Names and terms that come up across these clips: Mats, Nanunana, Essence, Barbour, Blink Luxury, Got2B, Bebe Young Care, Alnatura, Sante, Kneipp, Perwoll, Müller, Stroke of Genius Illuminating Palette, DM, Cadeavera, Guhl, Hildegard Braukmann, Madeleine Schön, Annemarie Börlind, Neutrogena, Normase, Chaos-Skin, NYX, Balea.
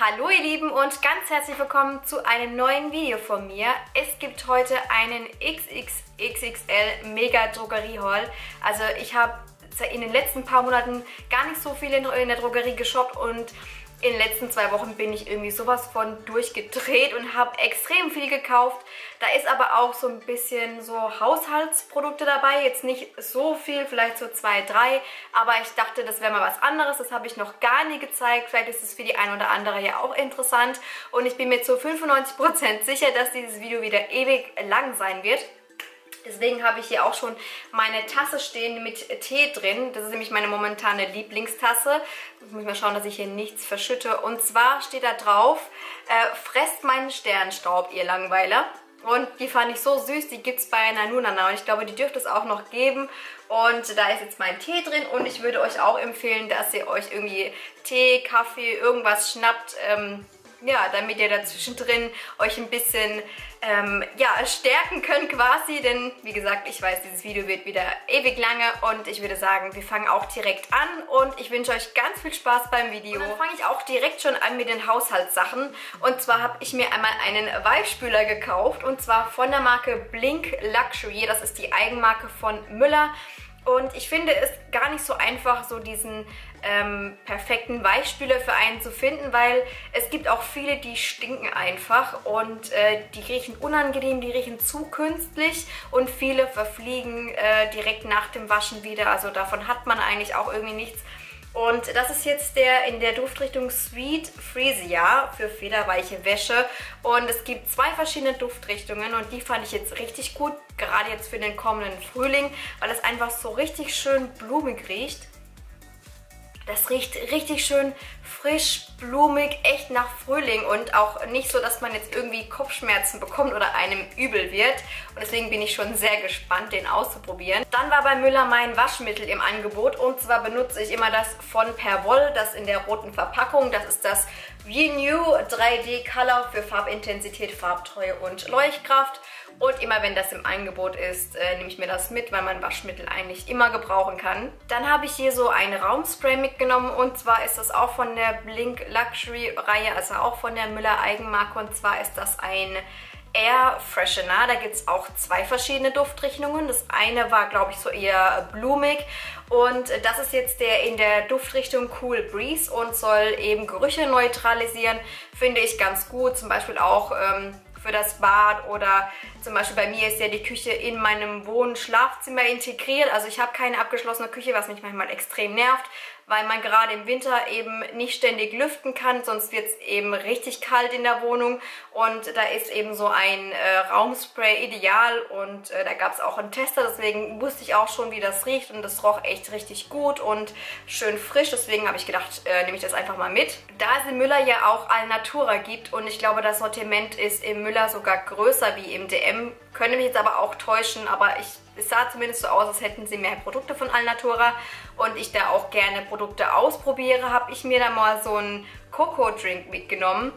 Hallo ihr Lieben und ganz herzlich willkommen zu einem neuen Video von mir. Es gibt heute einen XXXXL Mega Drogerie-Haul. Also ich habe in den letzten paar Monaten gar nicht so viel in der Drogerie geshoppt und in den letzten 2 Wochen bin ich irgendwie sowas von durchgedreht und habe extrem viel gekauft. Da ist aber auch so ein bisschen so Haushaltsprodukte dabei. Jetzt nicht so viel, vielleicht so 2, 3. Aber ich dachte, das wäre mal was anderes. Das habe ich noch gar nie gezeigt. Vielleicht ist es für die ein oder andere ja auch interessant. Und ich bin mir zu 95% sicher, dass dieses Video wieder ewig lang sein wird. Deswegen habe ich hier auch schon meine Tasse stehen mit Tee drin. Das ist nämlich meine momentane Lieblingstasse. Ich muss mal schauen, dass ich hier nichts verschütte. Und zwar steht da drauf, fresst meinen Sternstaub, ihr Langweiler. Und die fand ich so süß, die gibt es bei Nanunana und ich glaube, die dürfte es auch noch geben. Und da ist jetzt mein Tee drin und ich würde euch auch empfehlen, dass ihr euch irgendwie Tee, Kaffee, irgendwas schnappt, ja, damit ihr dazwischen drin euch ein bisschen ja, stärken könnt quasi. Denn wie gesagt, ich weiß, dieses Video wird wieder ewig lange und ich würde sagen, wir fangen auch direkt an und ich wünsche euch ganz viel Spaß beim Video. Und dann fange ich auch direkt schon an mit den Haushaltssachen. Und zwar habe ich mir einmal einen Weichspüler gekauft und zwar von der Marke Blink Luxury. Das ist die Eigenmarke von Müller. Und ich finde es gar nicht so einfach, so diesen perfekten Weichspüler für einen zu finden, weil es gibt auch viele, die stinken einfach und die riechen unangenehm, die riechen zu künstlich und viele verfliegen direkt nach dem Waschen wieder. Also davon hat man eigentlich auch irgendwie nichts. Und das ist jetzt der in der Duftrichtung Sweet Freesia für federweiche Wäsche. Und es gibt 2 verschiedene Duftrichtungen und die fand ich jetzt richtig gut, gerade jetzt für den kommenden Frühling, weil es einfach so richtig schön blumig riecht. Das riecht richtig schön frisch, blumig, echt nach Frühling und auch nicht so, dass man jetzt irgendwie Kopfschmerzen bekommt oder einem übel wird. Und deswegen bin ich schon sehr gespannt, den auszuprobieren. Dann war bei Müller mein Waschmittel im Angebot und zwar benutze ich immer das von Perwoll, das in der roten Verpackung. Das ist das Renew 3D Color für Farbintensität, Farbtreue und Leuchtkraft. Und immer wenn das im Angebot ist, nehme ich mir das mit, weil man Waschmittel eigentlich immer gebrauchen kann. Dann habe ich hier so ein Raumspray mitgenommen und zwar ist das auch von der Blink Luxury Reihe, also auch von der Müller Eigenmarke und zwar ist das ein Air Freshener. Da gibt es auch 2 verschiedene Duftrichtungen. Das eine war, glaube ich, so eher blumig und das ist jetzt der in der Duftrichtung Cool Breeze und soll eben Gerüche neutralisieren. Finde ich ganz gut, zum Beispiel auch für das Bad oder zum Beispiel bei mir ist ja die Küche in meinem Wohn-Schlafzimmer integriert. Also ich habe keine abgeschlossene Küche, was mich manchmal extrem nervt, weil man gerade im Winter eben nicht ständig lüften kann, sonst wird es eben richtig kalt in der Wohnung und da ist eben so ein Raumspray ideal und da gab es auch einen Tester, deswegen wusste ich auch schon, wie das riecht und das roch echt richtig gut und schön frisch, deswegen habe ich gedacht, nehme ich das einfach mal mit. Da es in Müller ja auch Alnatura gibt und ich glaube, das Sortiment ist im Müller sogar größer wie im DM. Könnte mich jetzt aber auch täuschen, aber es sah zumindest so aus, als hätten sie mehr Produkte von Alnatura und ich da auch gerne Produkte ausprobiere, habe ich mir da mal so einen Coco-Drink mitgenommen.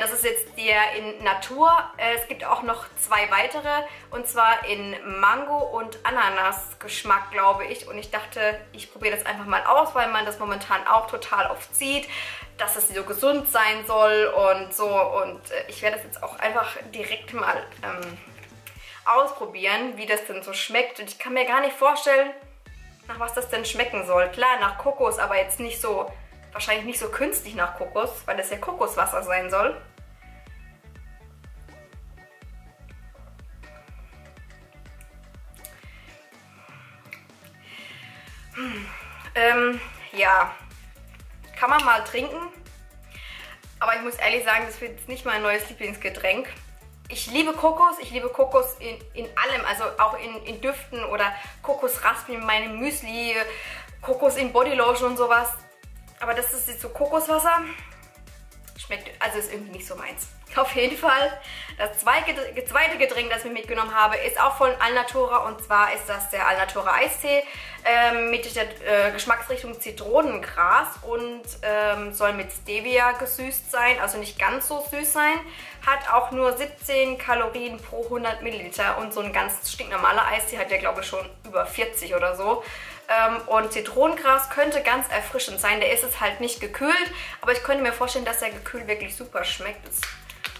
Das ist jetzt der in Natur. Es gibt auch noch 2 weitere und zwar in Mango- und Ananas-Geschmack, glaube ich. Und ich dachte, ich probiere das einfach mal aus, weil man das momentan auch total oft sieht, dass es so gesund sein soll und so. Und ich werde das jetzt auch einfach direkt mal ausprobieren, wie das denn so schmeckt. Und ich kann mir gar nicht vorstellen, nach was das denn schmecken soll. Klar, nach Kokos, aber jetzt nicht so, wahrscheinlich nicht so künstlich nach Kokos, weil das ja Kokoswasser sein soll. Ja, kann man mal trinken, aber ich muss ehrlich sagen, das wird jetzt nicht mein neues Lieblingsgetränk. Ich liebe Kokos in allem, also auch in Düften oder Kokosraspeln in meinem Müsli, Kokos in Bodylotion und sowas. Aber das ist jetzt so Kokoswasser, schmeckt, also ist irgendwie nicht so meins. Auf jeden Fall, das zweite Getränk, das ich mitgenommen habe, ist auch von Alnatura und zwar ist das der Alnatura Eistee mit der Geschmacksrichtung Zitronengras und soll mit Stevia gesüßt sein, also nicht ganz so süß sein. Hat auch nur 17 Kalorien pro 100 Milliliter und so ein ganz stinknormaler Eistee hat ja, glaube ich, schon über 40 oder so. und Zitronengras könnte ganz erfrischend sein. Der ist jetzt halt nicht gekühlt, aber ich könnte mir vorstellen, dass der gekühlt wirklich super schmeckt. Jetzt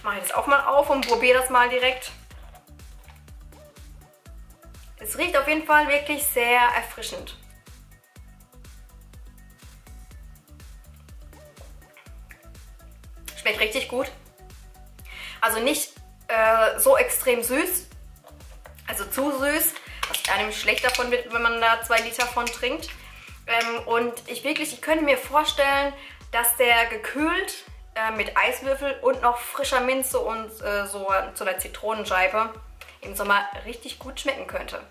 mache ich das auch mal auf und probiere das mal direkt. Es riecht auf jeden Fall wirklich sehr erfrischend. Schmeckt richtig gut. Also nicht so extrem süß, also zu süß, was einem schlecht davon wird, wenn man da 2 Liter von trinkt. Und ich könnte mir vorstellen, dass der gekühlt mit Eiswürfel und noch frischer Minze und so einer Zitronenscheibe im Sommer richtig gut schmecken könnte.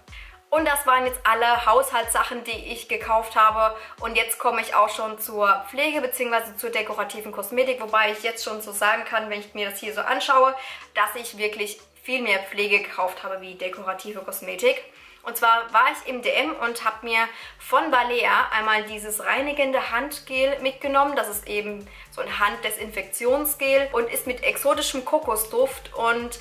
Und das waren jetzt alle Haushaltssachen, die ich gekauft habe. Und jetzt komme ich auch schon zur Pflege bzw. zur dekorativen Kosmetik. Wobei ich jetzt schon so sagen kann, wenn ich mir das hier so anschaue, dass ich wirklich viel mehr Pflege gekauft habe wie dekorative Kosmetik. Und zwar war ich im DM und habe mir von Balea einmal dieses reinigende Handgel mitgenommen. Das ist eben so ein Handdesinfektionsgel und ist mit exotischem Kokosduft und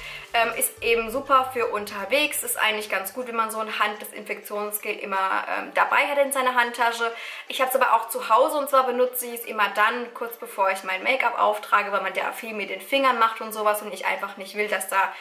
ist eben super für unterwegs. Ist eigentlich ganz gut, wenn man so ein Handdesinfektionsgel immer dabei hat in seiner Handtasche. Ich habe es aber auch zu Hause und zwar benutze ich es immer dann, kurz bevor ich mein Make-up auftrage, weil man da viel mit den Fingern macht und sowas und ich einfach nicht will, dass da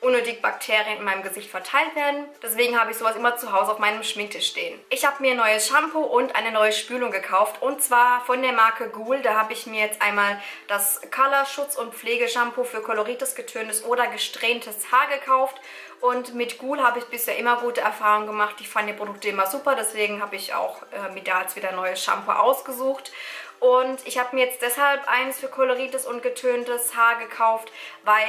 unnötig Bakterien in meinem Gesicht verteilt werden. Deswegen habe ich sowas immer zu Hause auf meinem Schminktisch stehen. Ich habe mir ein neues Shampoo und eine neue Spülung gekauft. Und zwar von der Marke Guhl. Da habe ich mir jetzt einmal das Color Schutz- und Pflegeshampoo für koloriertes, getöntes oder gesträhntes Haar gekauft. Und mit Guhl habe ich bisher immer gute Erfahrungen gemacht. Ich fand die Produkte immer super. Deswegen habe ich auch mir da jetzt wieder ein neues Shampoo ausgesucht. Und ich habe mir jetzt deshalb eins für koloriertes und getöntes Haar gekauft, weil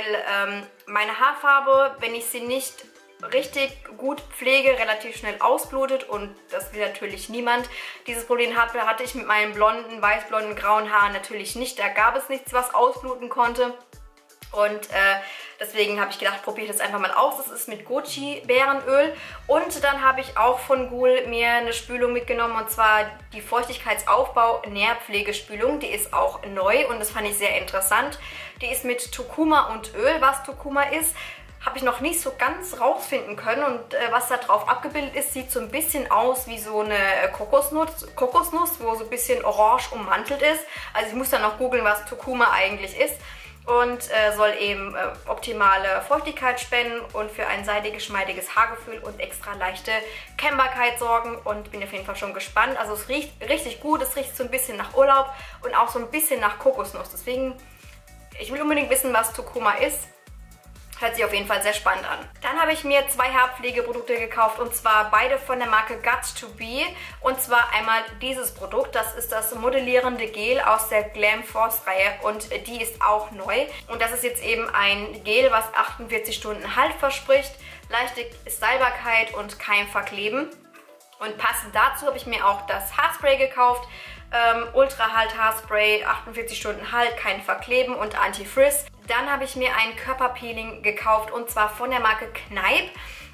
meine Haarfarbe, wenn ich sie nicht richtig gut pflege, relativ schnell ausblutet und das will natürlich niemand. Dieses Problem hatte ich mit meinen blonden, weißblonden, grauen Haaren natürlich nicht. Da gab es nichts, was ausbluten konnte. Und deswegen habe ich gedacht, probiere ich das einfach mal aus. Das ist mit Goji-Beerenöl. Und dann habe ich auch von Guhl mir eine Spülung mitgenommen. Und zwar die Feuchtigkeitsaufbau-Nährpflegespülung. Die ist auch neu und das fand ich sehr interessant. Die ist mit Kurkuma und Öl. Was Kurkuma ist, habe ich noch nicht so ganz rausfinden können. Und was da drauf abgebildet ist, sieht so ein bisschen aus wie so eine Kokosnuss, wo so ein bisschen orange ummantelt ist. Also ich muss dann noch googeln, was Kurkuma eigentlich ist. Und soll eben optimale Feuchtigkeit spenden und für ein seidig geschmeidiges Haargefühl und extra leichte Kämmbarkeit sorgen. Und bin auf jeden Fall schon gespannt. Also es riecht richtig gut, es riecht so ein bisschen nach Urlaub und auch so ein bisschen nach Kokosnuss. Deswegen, ich will unbedingt wissen, was Kurkuma ist. Hört sich auf jeden Fall sehr spannend an. Dann habe ich mir 2 Haarpflegeprodukte gekauft und zwar beide von der Marke Got2B. Und zwar einmal dieses Produkt, das ist das modellierende Gel aus der Glam Force Reihe und die ist auch neu. Und das ist jetzt eben ein Gel, was 48 Stunden Halt verspricht, leichte Stylbarkeit und kein Verkleben. Und passend dazu habe ich mir auch das Haarspray gekauft. Ultra-Halt-Haarspray, 48 Stunden Halt, kein Verkleben und Anti-Frizz. Dann habe ich mir ein Körperpeeling gekauft und zwar von der Marke Kneipp.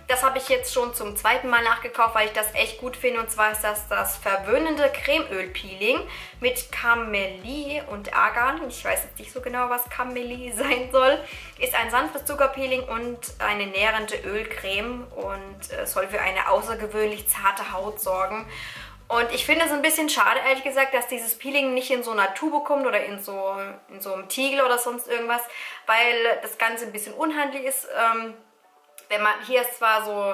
Das habe ich jetzt schon zum 2. Mal nachgekauft, weil ich das echt gut finde. Und zwar ist das das verwöhnende Cremeöl-Peeling mit Kamellie und Argan. Ich weiß jetzt nicht so genau, was Kamellie sein soll. Ist ein sanftes Zuckerpeeling und eine nährende Ölcreme und soll für eine außergewöhnlich zarte Haut sorgen. Und ich finde es ein bisschen schade, ehrlich gesagt, dass dieses Peeling nicht in so einer Tube kommt oder in so einem Tiegel oder sonst irgendwas, weil das Ganze ein bisschen unhandlich ist. Wenn man hier ist zwar so,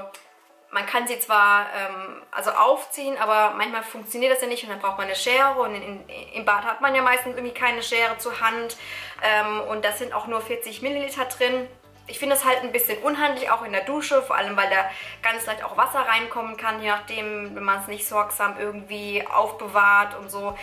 man kann sie zwar also aufziehen, aber manchmal funktioniert das ja nicht und dann braucht man eine Schere und im Bad hat man ja meistens irgendwie keine Schere zur Hand und das sind auch nur 40 Milliliter drin. Ich finde es halt ein bisschen unhandlich, auch in der Dusche, vor allem weil da ganz leicht auch Wasser reinkommen kann, je nachdem, wenn man es nicht sorgsam irgendwie aufbewahrt und so.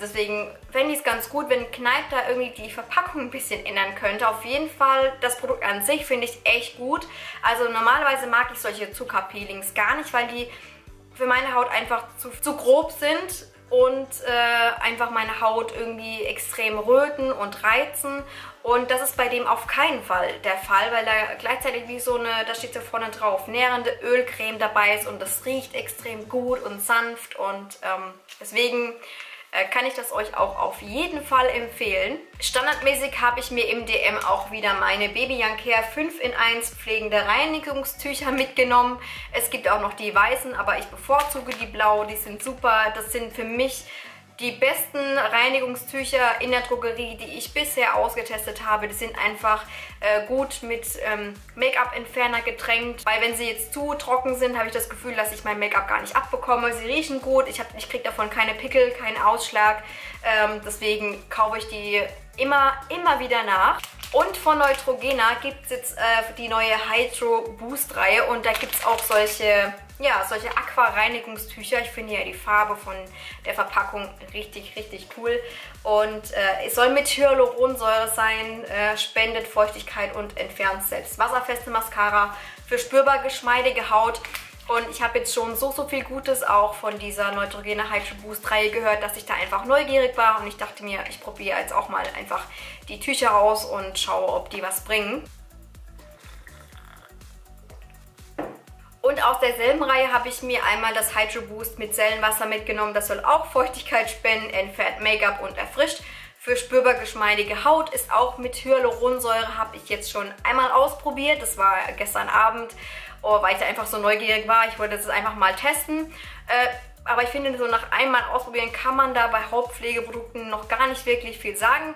Deswegen fände ich es ganz gut, wenn Kneipp da irgendwie die Verpackung ein bisschen ändern könnte. Auf jeden Fall, das Produkt an sich finde ich echt gut. Also normalerweise mag ich solche Zuckerpeelings gar nicht, weil die für meine Haut einfach zu grob sind und einfach meine Haut irgendwie extrem röten und reizen. Und das ist bei dem auf keinen Fall der Fall, weil da gleichzeitig wie so eine, da steht so vorne drauf, nährende Ölcreme dabei ist und das riecht extrem gut und sanft und deswegen kann ich das euch auch auf jeden Fall empfehlen. Standardmäßig habe ich mir im DM auch wieder meine Bebe Young Care 5-in-1 pflegende Reinigungstücher mitgenommen. Es gibt auch noch die weißen, aber ich bevorzuge die blauen. Die sind super. Das sind für mich die besten Reinigungstücher in der Drogerie, die ich bisher ausgetestet habe. Die sind einfach gut mit Make-up-Entferner getränkt, weil wenn sie jetzt zu trocken sind, habe ich das Gefühl, dass ich mein Make-up gar nicht abbekomme. Sie riechen gut, ich kriege davon keine Pickel, keinen Ausschlag, deswegen kaufe ich die immer wieder nach. Und von Neutrogena gibt es jetzt die neue Hydro Boost Reihe und da gibt es auch solche Aqua-Reinigungstücher. Ich finde ja die Farbe von der Verpackung richtig cool. Und es soll mit Hyaluronsäure sein, spendet Feuchtigkeit und entfernt selbst wasserfeste Mascara für spürbar geschmeidige Haut. Und ich habe jetzt schon so viel Gutes auch von dieser Neutrogena Hydro Boost Reihe gehört, dass ich da einfach neugierig war. Und ich dachte mir, ich probiere jetzt auch mal einfach die Tücher aus und schaue, ob die was bringen. Und aus derselben Reihe habe ich mir einmal das Hydro Boost mit Zellenwasser mitgenommen. Das soll auch Feuchtigkeit spenden, entfernt Make-up und erfrischt. Für spürbar geschmeidige Haut, ist auch mit Hyaluronsäure, habe ich jetzt schon einmal ausprobiert. Das war gestern Abend, weil ich da einfach so neugierig war. Ich wollte das einfach mal testen. Aber ich finde, so nach einmal ausprobieren kann man da bei Hautpflegeprodukten noch gar nicht wirklich viel sagen.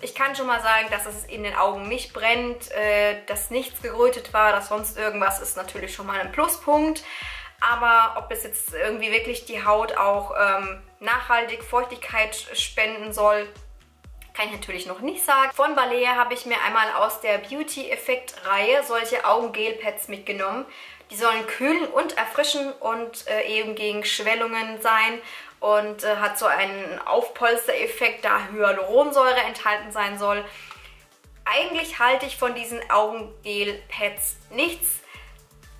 Ich kann schon mal sagen, dass es in den Augen nicht brennt, dass nichts gerötet war, dass sonst irgendwas ist natürlich schon mal ein Pluspunkt. Aber ob es jetzt irgendwie wirklich die Haut auch nachhaltig Feuchtigkeit spenden soll, kann ich natürlich noch nicht sagen. Von Balea habe ich mir einmal aus der Beauty-Effekt-Reihe solche Augengel-Pads mitgenommen. Die sollen kühlen und erfrischen und eben gegen Schwellungen sein und hat so einen Aufpolstereffekt, da Hyaluronsäure enthalten sein soll. Eigentlich halte ich von diesen Augengel-Pads nichts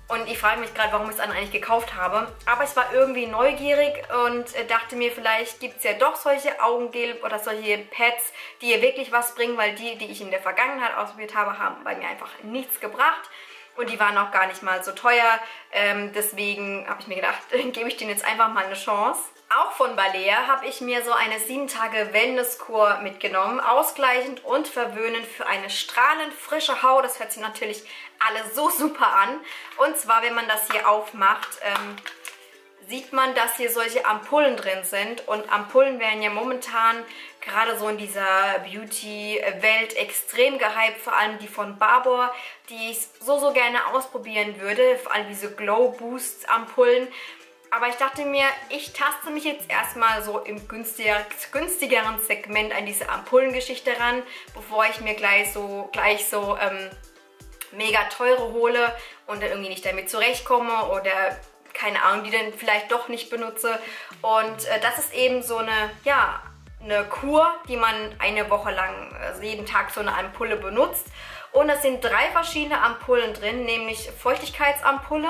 und ich frage mich gerade, warum ich es dann eigentlich gekauft habe. Aber ich war irgendwie neugierig und dachte mir, vielleicht gibt es ja doch solche Augengel oder solche Pads, die hier wirklich was bringen, weil die ich in der Vergangenheit ausprobiert habe, haben bei mir einfach nichts gebracht. Und die waren auch gar nicht mal so teuer, deswegen habe ich mir gedacht, gebe ich denen jetzt einfach mal eine Chance. Auch von Balea habe ich mir so eine 7-Tage Wellnesskur mitgenommen, ausgleichend und verwöhnend für eine strahlend frische Haut. Das hört sich natürlich alles so super an. Und zwar, wenn man das hier aufmacht, sieht man, dass hier solche Ampullen drin sind. Und Ampullen werden ja momentan gerade so in dieser Beauty-Welt extrem gehypt. Vor allem die von Barbour, die ich so gerne ausprobieren würde. Vor allem diese Glow-Boost-Ampullen. Aber ich dachte mir, ich taste mich jetzt erstmal so im günstigeren Segment an diese Ampullengeschichte ran, bevor ich mir gleich so mega teure hole und dann irgendwie nicht damit zurechtkomme oder keine Ahnung, die dann vielleicht doch nicht benutze. Und das ist eben so eine Kur, die man eine Woche lang jeden Tag so eine Ampulle benutzt. Und es sind 3 verschiedene Ampullen drin, nämlich Feuchtigkeitsampulle,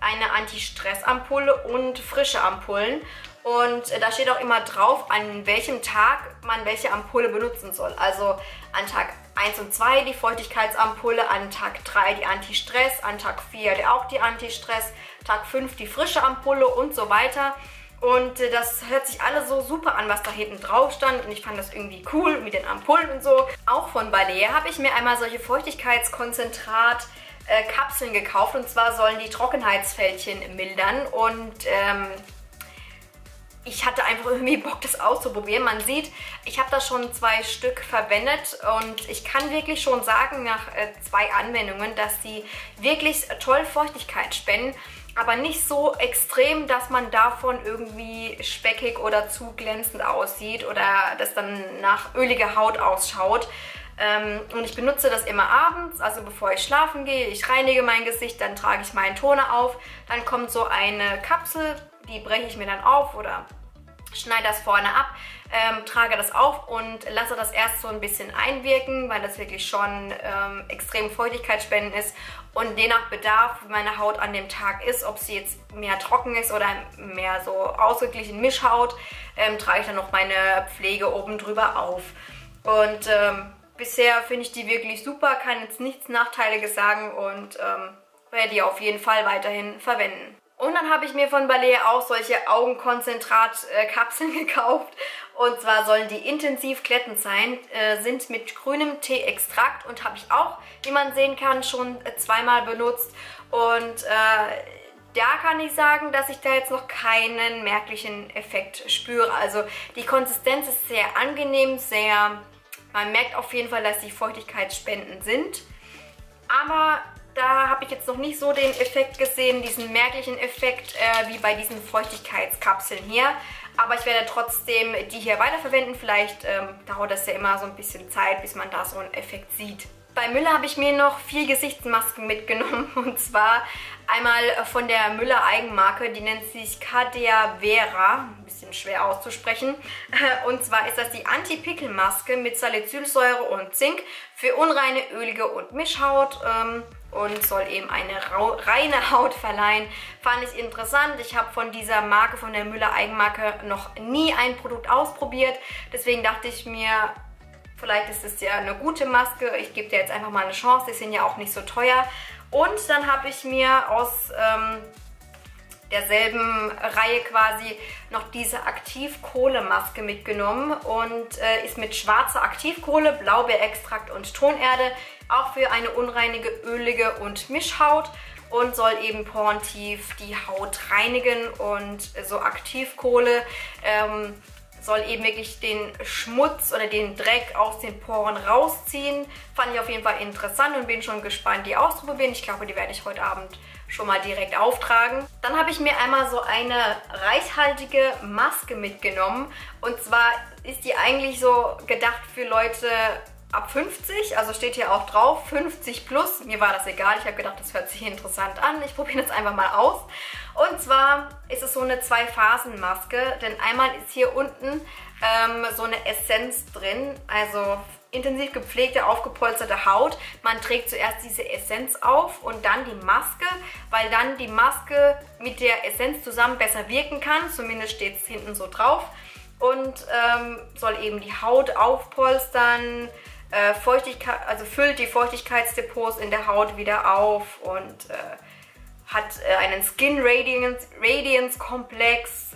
eine Anti-Stress-Ampulle und frische Ampullen. Und da steht auch immer drauf, an welchem Tag man welche Ampulle benutzen soll. Also an Tag 1 und 2 die Feuchtigkeitsampulle, an Tag 3 die Anti-Stress, an Tag 4 auch die Anti-Stress, Tag 5 die frische Ampulle und so weiter. Und das hört sich alles so super an, was da hinten drauf stand. Und ich fand das irgendwie cool mit den Ampullen und so. Auch von Balea habe ich mir einmal solche Feuchtigkeitskonzentrat-Kapseln gekauft. Und zwar sollen die Trockenheitsfältchen mildern. Und ich hatte einfach irgendwie Bock, das auszuprobieren. Man sieht, ich habe da schon 2 Stück verwendet und ich kann wirklich schon sagen, nach 2 Anwendungen, dass die wirklich toll Feuchtigkeit spenden, aber nicht so extrem, dass man davon irgendwie speckig oder zu glänzend aussieht oder dass dann nach öliger Haut ausschaut. Und ich benutze das immer abends, also bevor ich schlafen gehe, ich reinige mein Gesicht, dann trage ich meinen Toner auf, dann kommt so eine Kapsel, die breche ich mir dann auf oder schneide das vorne ab, trage das auf und lasse das erst so ein bisschen einwirken, weil das wirklich schon extrem feuchtigkeitsspendend ist und je nach Bedarf, wie meine Haut an dem Tag ist, ob sie jetzt mehr trocken ist oder mehr so ausgeglichen Mischhaut, trage ich dann noch meine Pflege oben drüber auf. Und bisher finde ich die wirklich super, kann jetzt nichts Nachteiliges sagen und werde die auf jeden Fall weiterhin verwenden. Und dann habe ich mir von Balea auch solche Augenkonzentrat-Kapseln gekauft. Und zwar sollen die intensiv glättend sein, sind mit grünem Tee-Extrakt und habe ich auch, wie man sehen kann, schon zweimal benutzt. Und da kann ich sagen, dass ich da jetzt noch keinen merklichen Effekt spüre. Also die Konsistenz ist sehr angenehm, man merkt auf jeden Fall, dass die feuchtigkeitsspendend sind. Aber da habe ich jetzt noch nicht so den Effekt gesehen, diesen merklichen Effekt wie bei diesen Feuchtigkeitskapseln hier. Aber ich werde trotzdem die hier weiterverwenden. Vielleicht dauert das ja immer so ein bisschen Zeit, bis man da so einen Effekt sieht. Bei Müller habe ich mir noch 4 Gesichtsmasken mitgenommen. Und zwar einmal von der Müller Eigenmarke. Die nennt sich Cadeavera. Ein bisschen schwer auszusprechen. Und zwar ist das die Anti-Pickel-Maske mit Salicylsäure und Zink für unreine, ölige und Mischhaut. Und soll eben eine reine Haut verleihen. Fand ich interessant. Ich habe von dieser Marke, von der Müller Eigenmarke, noch nie ein Produkt ausprobiert. Deswegen dachte ich mir, vielleicht ist es ja eine gute Maske. Ich gebe dir jetzt einfach mal eine Chance. Die sind ja auch nicht so teuer. Und dann habe ich mir aus derselben Reihe quasi noch diese Aktivkohle-Maske mitgenommen. Und ist mit schwarzer Aktivkohle, Blaubeerextrakt und Tonerde. Auch für eine unreinige, ölige und Mischhaut und soll eben porentief die Haut reinigen und so Aktivkohle soll eben wirklich den Schmutz oder den Dreck aus den Poren rausziehen. Fand ich auf jeden Fall interessant und bin schon gespannt, die auszuprobieren. Ich glaube, die werde ich heute Abend schon mal direkt auftragen. Dann habe ich mir einmal so eine reichhaltige Maske mitgenommen. Und zwar ist die eigentlich so gedacht für Leute ab 50, also steht hier auch drauf, 50 plus. Mir war das egal, ich habe gedacht, das hört sich interessant an. Ich probiere das einfach mal aus. Und zwar ist es so eine 2-Phasen-Maske, denn einmal ist hier unten so eine Essenz drin, also intensiv gepflegte, aufgepolsterte Haut. Man trägt zuerst diese Essenz auf und dann die Maske, weil dann die Maske mit der Essenz zusammen besser wirken kann. Zumindest steht es hinten so drauf. Und soll eben die Haut aufpolstern, also füllt die Feuchtigkeitsdepots in der Haut wieder auf und hat einen Skin Radiance-Komplex.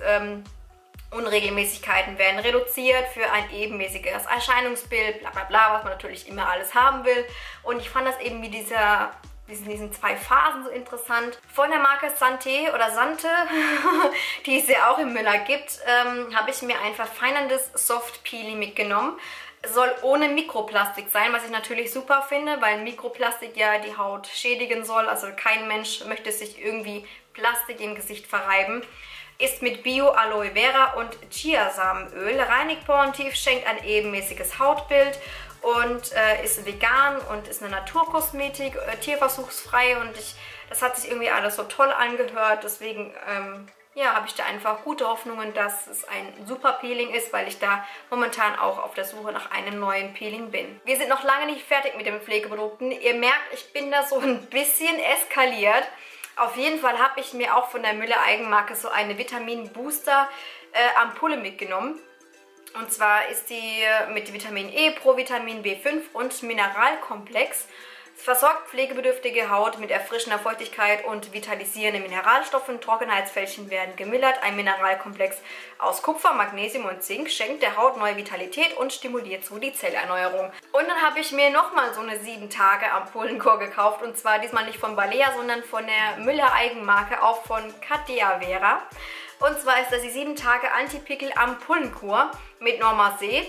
Unregelmäßigkeiten werden reduziert für ein ebenmäßiges Erscheinungsbild, bla bla bla, was man natürlich immer alles haben will. Und ich fand das eben wie diesen 2 Phasen so interessant. Von der Marke Sante oder Sante, die es ja auch im Müller gibt, habe ich mir ein verfeinerndes Soft Peeling mitgenommen. Soll ohne Mikroplastik sein, was ich natürlich super finde, weil Mikroplastik ja die Haut schädigen soll. Also kein Mensch möchte sich irgendwie Plastik im Gesicht verreiben. Ist mit Bio, Aloe Vera und Chiasamenöl. Reinigt porentief, schenkt ein ebenmäßiges Hautbild und ist vegan und ist eine Naturkosmetik, tierversuchsfrei. Und das hat sich irgendwie alles so toll angehört. Deswegen ja, habe ich da einfach gute Hoffnungen, dass es ein super Peeling ist, weil ich da momentan auch auf der Suche nach einem neuen Peeling bin. Wir sind noch lange nicht fertig mit den Pflegeprodukten. Ihr merkt, ich bin da so ein bisschen eskaliert. Auf jeden Fall habe ich mir auch von der Müller Eigenmarke so eine Vitamin-Booster-Ampulle mitgenommen. Und zwar ist die mit Vitamin E, Provitamin B5 und Mineralkomplex. Es versorgt pflegebedürftige Haut mit erfrischender Feuchtigkeit und vitalisierenden Mineralstoffen. Trockenheitsfältchen werden gemildert. Ein Mineralkomplex aus Kupfer, Magnesium und Zink schenkt der Haut neue Vitalität und stimuliert so die Zellerneuerung. Und dann habe ich mir nochmal so eine 7-Tage-Ampullenkur gekauft. Und zwar diesmal nicht von Balea, sondern von der Müller Eigenmarke, auch von Cadeavera. Und zwar ist das die 7-Tage Anti-Pickel-Ampullenkur mit Normase.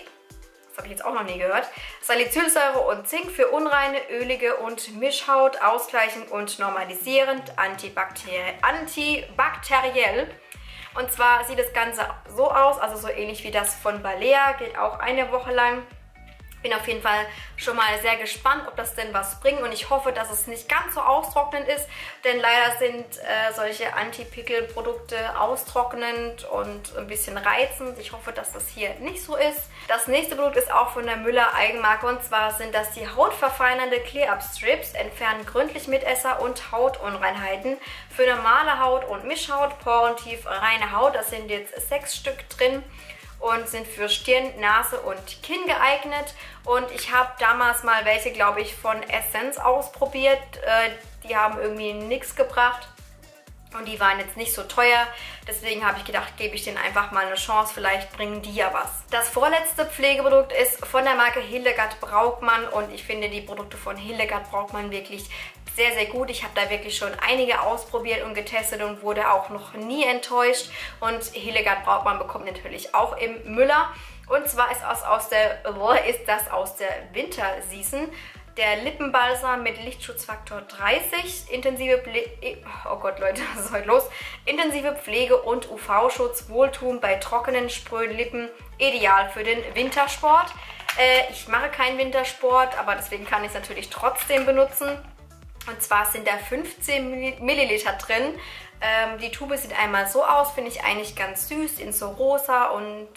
Habe ich jetzt auch noch nie gehört. Salicylsäure und Zink für unreine, ölige und Mischhaut, ausgleichend und normalisierend, antibakteriell. Und zwar sieht das Ganze so aus, also so ähnlich wie das von Balea, geht auch eine Woche lang. Bin auf jeden Fall schon mal sehr gespannt, ob das denn was bringt, und ich hoffe, dass es nicht ganz so austrocknend ist, denn leider sind solche Anti-Pickel-Produkte austrocknend und ein bisschen reizend. Ich hoffe, dass das hier nicht so ist. Das nächste Produkt ist auch von der Müller Eigenmarke, und zwar sind das die hautverfeinernde Clear-Up-Strips, entfernen gründlich Mitesser und Hautunreinheiten für normale Haut und Mischhaut, porentief reine Haut. Das sind jetzt 6 Stück drin und sind für Stirn, Nase und Kinn geeignet. Und ich habe damals mal welche, glaube ich, von Essence ausprobiert. Die haben irgendwie nichts gebracht. Und die waren jetzt nicht so teuer, deswegen habe ich gedacht, gebe ich denen einfach mal eine Chance, vielleicht bringen die ja was. Das vorletzte Pflegeprodukt ist von der Marke Hildegard Braukmann und ich finde die Produkte von Hildegard Braukmann wirklich sehr, sehr gut. Ich habe da wirklich schon einige ausprobiert und getestet und wurde auch noch nie enttäuscht. Und Hildegard Braukmann bekommt natürlich auch im Müller. Und zwar ist das aus der Winterseason. Der Lippenbalsam mit Lichtschutzfaktor 30, intensive Pflege, oh Gott Leute, was ist heute los? Intensive Pflege und UV-Schutz, Wohltun bei trockenen, spröden Lippen, ideal für den Wintersport. Ich mache keinen Wintersport, aber deswegen kann ich es natürlich trotzdem benutzen. Und zwar sind da 15 Milliliter drin. Die Tube sieht einmal so aus, finde ich eigentlich ganz süß, in so rosa und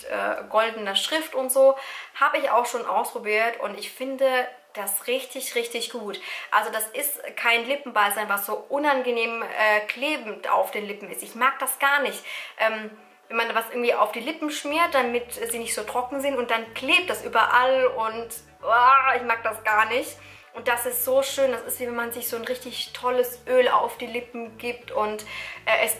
goldener Schrift und so. Habe ich auch schon ausprobiert und ich finde das richtig, richtig gut. Also das ist kein Lippenbalsam, was so unangenehm klebend auf den Lippen ist. Ich mag das gar nicht. Wenn man was irgendwie auf die Lippen schmiert, damit sie nicht so trocken sind und dann klebt das überall und ich mag das gar nicht. Und das ist so schön. Das ist, wie wenn man sich so ein richtig tolles Öl auf die Lippen gibt und es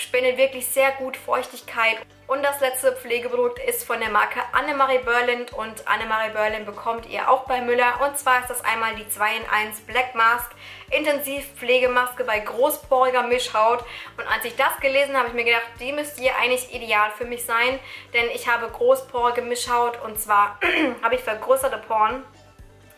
spendet wirklich sehr gut Feuchtigkeit. Und das letzte Pflegeprodukt ist von der Marke Annemarie Börlind und Annemarie Börlind bekommt ihr auch bei Müller. Und zwar ist das einmal die 2-in-1 Black Mask, Intensivpflegemaske bei großporiger Mischhaut. Und als ich das gelesen habe, habe ich mir gedacht, die müsste hier eigentlich ideal für mich sein, denn ich habe großporige Mischhaut und zwar habe ich vergrößerte Poren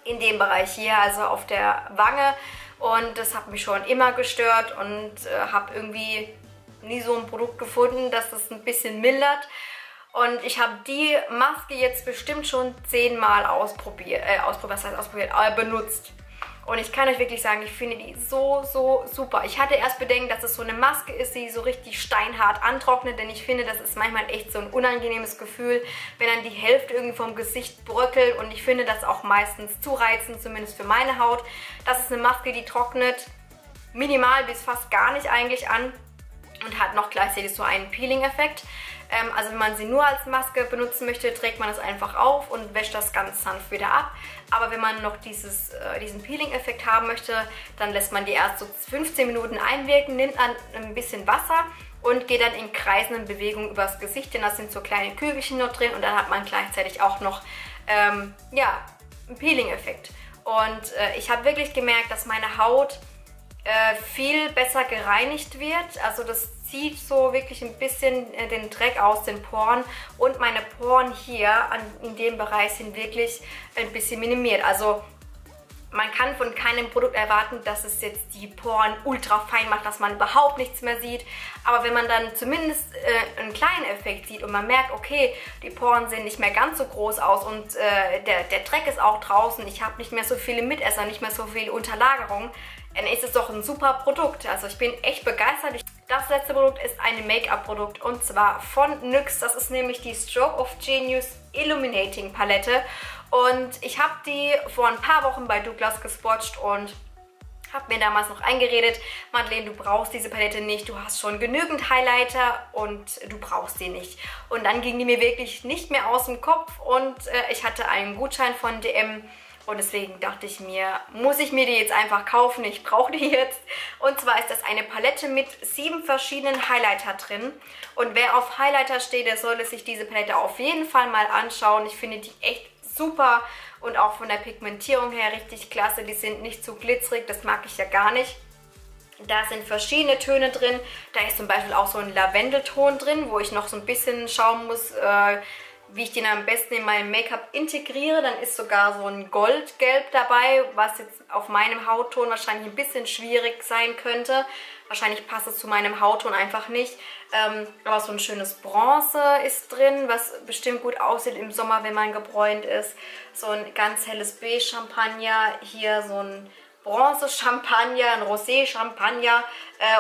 in dem Bereich hier, also auf der Wange. Und das hat mich schon immer gestört und habe irgendwie nie so ein Produkt gefunden, dass das ein bisschen mildert. Und ich habe die Maske jetzt bestimmt schon 10-mal benutzt. Und ich kann euch wirklich sagen, ich finde die so, so super. Ich hatte erst Bedenken, dass es so eine Maske ist, die so richtig steinhart antrocknet. Denn ich finde, das ist manchmal echt so ein unangenehmes Gefühl, wenn dann die Hälfte irgendwie vom Gesicht bröckelt. Und ich finde das auch meistens zureizend, zumindest für meine Haut. Das ist eine Maske, die trocknet minimal bis fast gar nicht eigentlich an. Und hat noch gleichzeitig so einen Peeling-Effekt. Also wenn man sie nur als Maske benutzen möchte, trägt man das einfach auf und wäscht das ganz sanft wieder ab. Aber wenn man noch diesen Peeling-Effekt haben möchte, dann lässt man die erst so 15 Minuten einwirken, nimmt ein bisschen Wasser und geht dann in kreisenden Bewegungen übers Gesicht, denn da sind so kleine Kügelchen noch drin und dann hat man gleichzeitig auch noch einen Peeling-Effekt. Und ich habe wirklich gemerkt, dass meine Haut viel besser gereinigt wird. Also das zieht so wirklich ein bisschen den Dreck aus den Poren und meine Poren hier in dem Bereich sind wirklich ein bisschen minimiert. Also man kann von keinem Produkt erwarten, dass es jetzt die Poren ultra fein macht, dass man überhaupt nichts mehr sieht. Aber wenn man dann zumindest einen kleinen Effekt sieht und man merkt, okay, die Poren sehen nicht mehr ganz so groß aus und der Dreck ist auch draußen, ich habe nicht mehr so viele Mitesser, nicht mehr so viel Unterlagerung, dann ist es doch ein super Produkt. Also ich bin echt begeistert. Das letzte Produkt ist ein Make-up-Produkt und zwar von NYX. Das ist nämlich die Stroke of Genius Illuminating Palette. Und ich habe die vor ein paar Wochen bei Douglas gespotcht und habe mir damals noch eingeredet, Madeleine, du brauchst diese Palette nicht, du hast schon genügend Highlighter und du brauchst die nicht. Und dann ging die mir wirklich nicht mehr aus dem Kopf und ich hatte einen Gutschein von DM. Und deswegen dachte ich mir, muss ich mir die jetzt einfach kaufen, ich brauche die jetzt. Und zwar ist das eine Palette mit 7 verschiedenen Highlighter drin. Und wer auf Highlighter steht, der sollte sich diese Palette auf jeden Fall mal anschauen. Ich finde die echt super und auch von der Pigmentierung her richtig klasse. Die sind nicht zu glitzerig, das mag ich ja gar nicht. Da sind verschiedene Töne drin. Da ist zum Beispiel auch so ein Lavendelton drin, wo ich noch so ein bisschen schauen muss, wie ich den am besten in meinem Make-up integriere. Dann ist sogar so ein Goldgelb dabei, was jetzt auf meinem Hautton wahrscheinlich ein bisschen schwierig sein könnte. Wahrscheinlich passt es zu meinem Hautton einfach nicht. Aber so ein schönes Bronze ist drin, was bestimmt gut aussieht im Sommer, wenn man gebräunt ist. So ein ganz helles Beige-Champagner, hier so ein Bronze-Champagner, ein Rosé-Champagner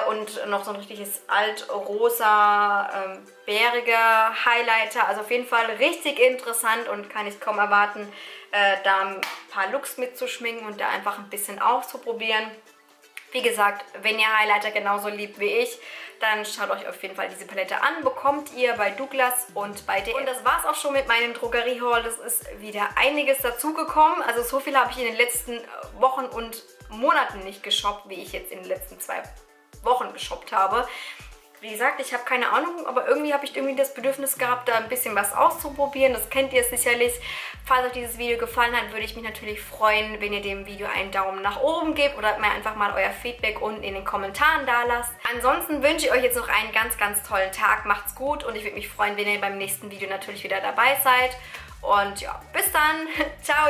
und noch so ein richtiges altrosa, bäriger Highlighter. Also auf jeden Fall richtig interessant und kann ich kaum erwarten, da ein paar Looks mitzuschminken und da einfach ein bisschen auszuprobieren. Wie gesagt, wenn ihr Highlighter genauso liebt wie ich, dann schaut euch auf jeden Fall diese Palette an. Bekommt ihr bei Douglas und bei DM. Und das war es auch schon mit meinem Drogeriehaul. Das ist wieder einiges dazugekommen. Also so viel habe ich in den letzten Wochen und Monaten nicht geshoppt, wie ich jetzt in den letzten 2 Wochen geshoppt habe. Wie gesagt, ich habe keine Ahnung, aber irgendwie habe ich das Bedürfnis gehabt, da ein bisschen was auszuprobieren. Das kennt ihr sicherlich. Falls euch dieses Video gefallen hat, würde ich mich natürlich freuen, wenn ihr dem Video einen Daumen nach oben gebt oder mir einfach mal euer Feedback unten in den Kommentaren da lasst. Ansonsten wünsche ich euch jetzt noch einen ganz, ganz tollen Tag. Macht's gut und ich würde mich freuen, wenn ihr beim nächsten Video natürlich wieder dabei seid. Und ja, bis dann. Ciao.